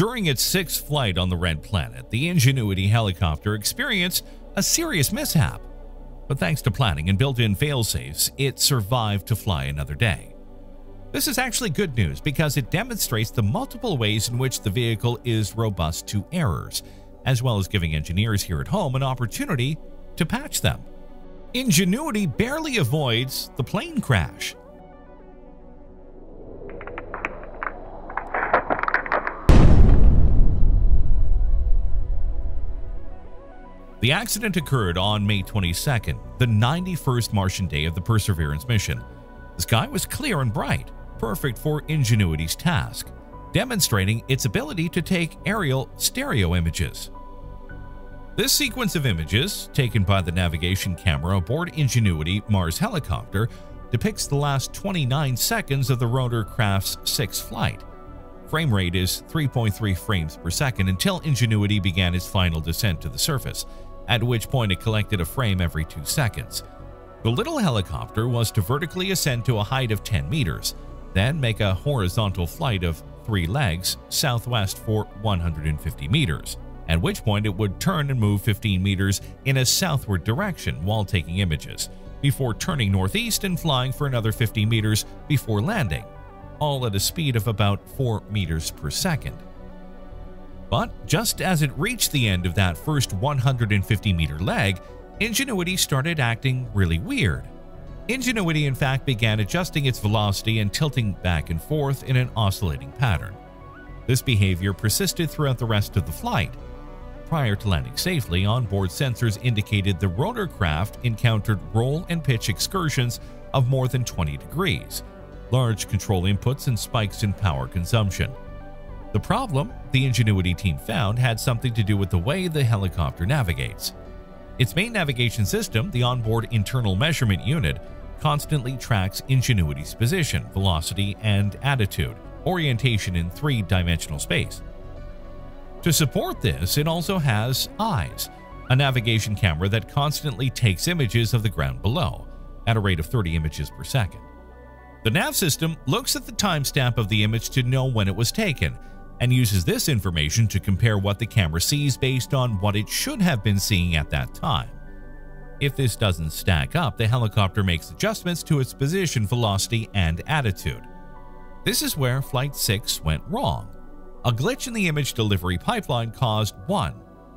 During its sixth flight on the Red Planet, the Ingenuity helicopter experienced a serious mishap, but thanks to planning and built-in fail-safes, it survived to fly another day. This is actually good news because it demonstrates the multiple ways in which the vehicle is robust to errors, as well as giving engineers here at home an opportunity to patch them. Ingenuity barely avoids the plane crash. The accident occurred on May 22nd, the 91st Martian day of the Perseverance mission. The sky was clear and bright, perfect for Ingenuity's task, demonstrating its ability to take aerial stereo images. This sequence of images, taken by the navigation camera aboard Ingenuity Mars helicopter, depicts the last 29 seconds of the rotor craft's sixth flight. Frame rate is 3.3 frames per second until Ingenuity began its final descent to the surface, at which point it collected a frame every 2 seconds. The little helicopter was to vertically ascend to a height of 10 meters, then make a horizontal flight of 3 legs southwest for 150 meters, at which point it would turn and move 15 meters in a southward direction while taking images, before turning northeast and flying for another 50 meters before landing, all at a speed of about 4 meters per second. But just as it reached the end of that first 150-meter leg, Ingenuity started acting really weird. Ingenuity, in fact, began adjusting its velocity and tilting back and forth in an oscillating pattern. This behavior persisted throughout the rest of the flight. Prior to landing safely, onboard sensors indicated the rotor craft encountered roll and pitch excursions of more than 20 degrees, large control inputs, and spikes in power consumption. The problem, the Ingenuity team found, had something to do with the way the helicopter navigates. Its main navigation system, the onboard internal measurement unit, constantly tracks Ingenuity's position, velocity, and attitude, orientation in three-dimensional space. To support this, it also has eyes, a navigation camera that constantly takes images of the ground below, at a rate of 30 images per second. The nav system looks at the timestamp of the image to know when it was taken, and uses this information to compare what the camera sees based on what it should have been seeing at that time. If this doesn't stack up, the helicopter makes adjustments to its position, velocity, and attitude. This is where Flight 6 went wrong. A glitch in the image delivery pipeline caused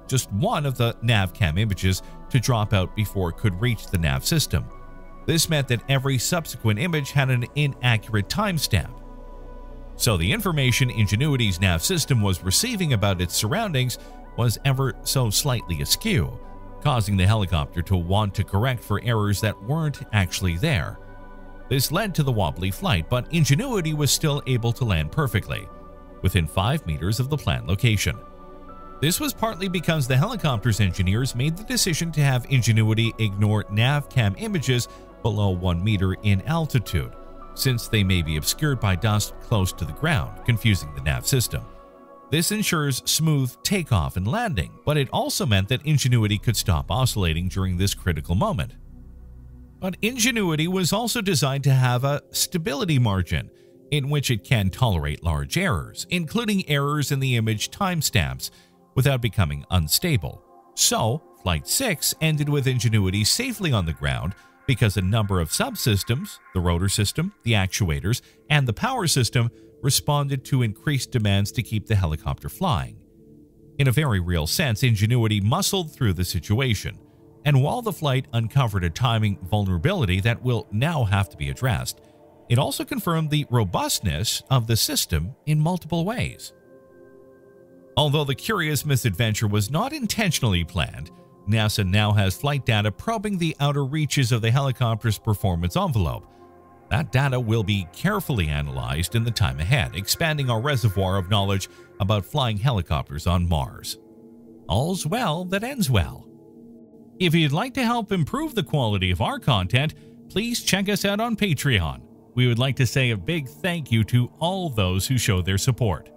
just one of the navcam images to drop out before it could reach the nav system. This meant that every subsequent image had an inaccurate timestamp. So the information Ingenuity's nav system was receiving about its surroundings was ever so slightly askew, causing the helicopter to want to correct for errors that weren't actually there. This led to the wobbly flight, but Ingenuity was still able to land perfectly, within 5 meters of the planned location. This was partly because the helicopter's engineers made the decision to have Ingenuity ignore navcam images below 1 meter in altitude, since they may be obscured by dust close to the ground, confusing the nav system. This ensures smooth takeoff and landing, but it also meant that Ingenuity could stop oscillating during this critical moment. But Ingenuity was also designed to have a stability margin in which it can tolerate large errors, including errors in the image timestamps, without becoming unstable. So, Flight 6 ended with Ingenuity safely on the ground, because a number of subsystems, the rotor system, the actuators, and the power system, responded to increased demands to keep the helicopter flying. In a very real sense, Ingenuity muscled through the situation, and while the flight uncovered a timing vulnerability that will now have to be addressed, it also confirmed the robustness of the system in multiple ways. Although the curious misadventure was not intentionally planned, NASA now has flight data probing the outer reaches of the helicopter's performance envelope. That data will be carefully analyzed in the time ahead, expanding our reservoir of knowledge about flying helicopters on Mars. All's well that ends well. If you'd like to help improve the quality of our content, please check us out on Patreon. We would like to say a big thank you to all those who show their support.